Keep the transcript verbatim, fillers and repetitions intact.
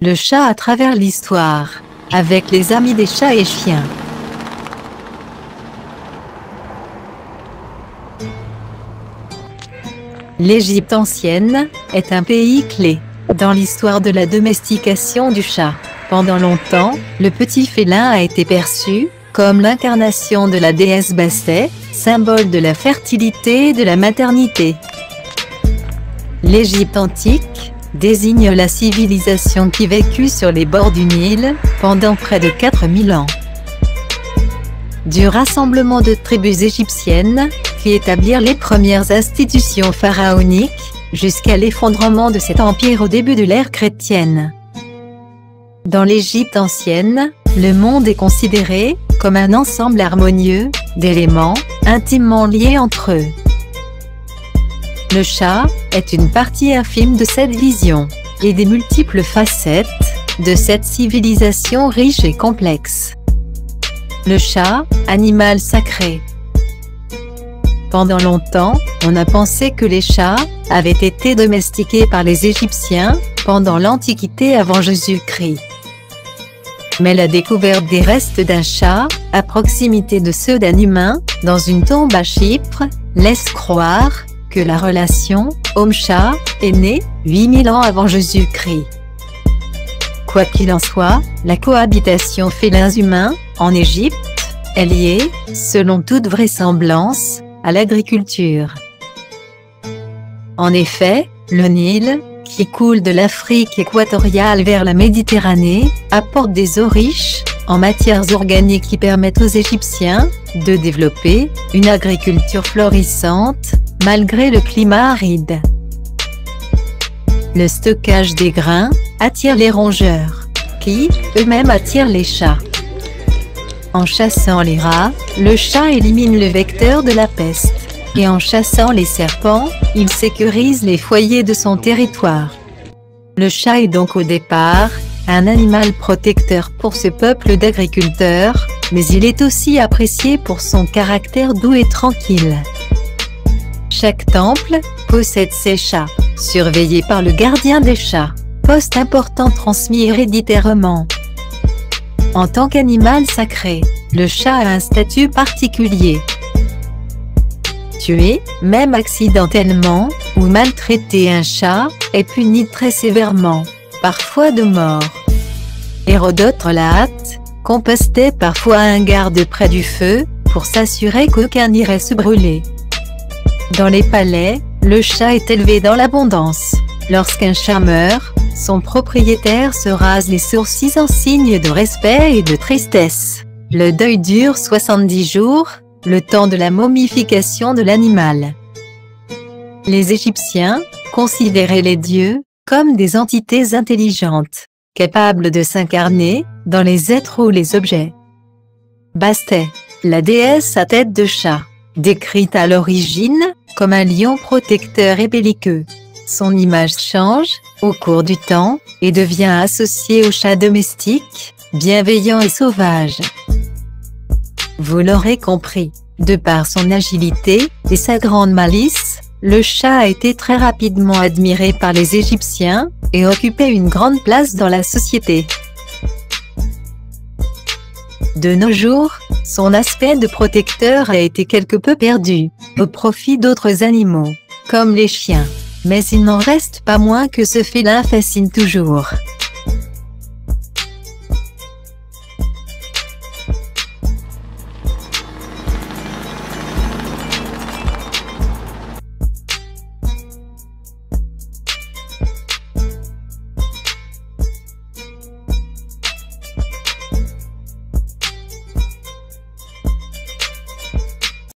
Le chat à travers l'histoire, avec les amis des chats et chiens. L'Égypte ancienne est un pays clé dans l'histoire de la domestication du chat. Pendant longtemps, le petit félin a été perçu comme l'incarnation de la déesse Bastet, symbole de la fertilité et de la maternité. L'Égypte antique désigne la civilisation qui vécut sur les bords du Nil pendant près de quatre mille ans. Du rassemblement de tribus égyptiennes, fit établir les premières institutions pharaoniques, jusqu'à l'effondrement de cet empire au début de l'ère chrétienne. Dans l'Égypte ancienne, le monde est considéré comme un ensemble harmonieux d'éléments intimement liés entre eux. Le chat est une partie infime de cette vision, et des multiples facettes de cette civilisation riche et complexe. Le chat, animal sacré. Pendant longtemps, on a pensé que les chats avaient été domestiqués par les Égyptiens pendant l'Antiquité avant Jésus-Christ. Mais la découverte des restes d'un chat, à proximité de ceux d'un humain, dans une tombe à Chypre, laisse croire que la relation homme-chat est née huit mille ans avant Jésus-Christ. Quoi qu'il en soit, la cohabitation félins-humains en Égypte est liée, selon toute vraisemblance, à l'agriculture. En effet, le Nil, qui coule de l'Afrique équatoriale vers la Méditerranée, apporte des eaux riches en matières organiques qui permettent aux Égyptiens de développer une agriculture florissante, malgré le climat aride. Le stockage des grains attire les rongeurs, qui, eux-mêmes attirent les chats. En chassant les rats, le chat élimine le vecteur de la peste, et en chassant les serpents, il sécurise les foyers de son territoire. Le chat est donc au départ un animal protecteur pour ce peuple d'agriculteurs, mais il est aussi apprécié pour son caractère doux et tranquille. Chaque temple possède ses chats, surveillés par le gardien des chats, poste important transmis héréditairement. En tant qu'animal sacré, le chat a un statut particulier. Tuer, même accidentellement, ou maltraiter un chat, est puni très sévèrement, parfois de mort. Hérodote relate qu'on postait parfois un garde près du feu, pour s'assurer qu'aucun n'irait se brûler. Dans les palais, le chat est élevé dans l'abondance. Lorsqu'un chat meurt, son propriétaire se rase les sourcils en signe de respect et de tristesse. Le deuil dure soixante-dix jours, le temps de la momification de l'animal. Les Égyptiens considéraient les dieux comme des entités intelligentes, capables de s'incarner dans les êtres ou les objets. Bastet, la déesse à tête de chat, décrite à l'origine comme un lion protecteur et belliqueux. Son image change, au cours du temps, et devient associée au chat domestique, bienveillant et sauvage. Vous l'aurez compris, de par son agilité et sa grande malice, le chat a été très rapidement admiré par les Égyptiens, et occupait une grande place dans la société. De nos jours, son aspect de protecteur a été quelque peu perdu, au profit d'autres animaux, comme les chiens. Mais il n'en reste pas moins que ce félin fascine toujours.